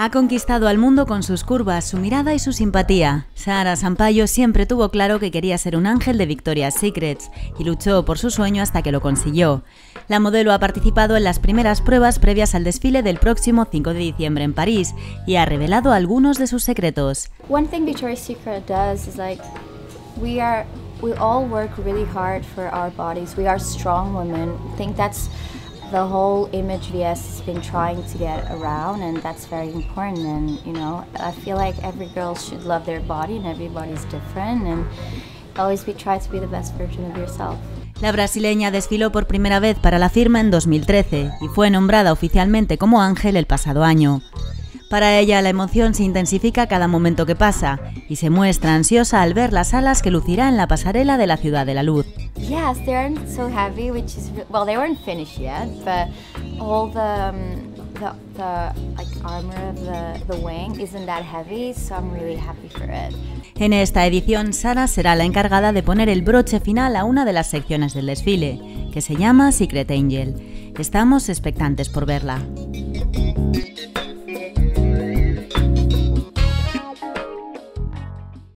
Ha conquistado al mundo con sus curvas, su mirada y su simpatía. Sara Sampaio siempre tuvo claro que quería ser un ángel de Victoria's Secret y luchó por su sueño hasta que lo consiguió. La modelo ha participado en las primeras pruebas previas al desfile del próximo 5 de diciembre en París y ha revelado algunos de sus secretos. One thing Victoria's Secret does is like we all work really hard for our bodies. We are strong women. I think that's the whole image VS has been trying to get around, and that's very important. And you know, I feel like every girl should love their body, and everybody's different, and always try to be the best version of yourself. La brasileña desfiló por primera vez para la firma en 2013 y fue nombrada oficialmente como ángel el pasado año. Para ella la emoción se intensifica cada momento que pasa y se muestra ansiosa al ver las alas que lucirá en la pasarela de la Ciudad de la Luz. Yes, they aren't so heavy, which is well, they weren't finished yet, but all the like armor of the wing isn't that heavy, so I'm really happy for it. En esta edición, Sara será la encargada de poner el broche final a una de las secciones del desfile, que se llama Secret Angel. Estamos expectantes por verla.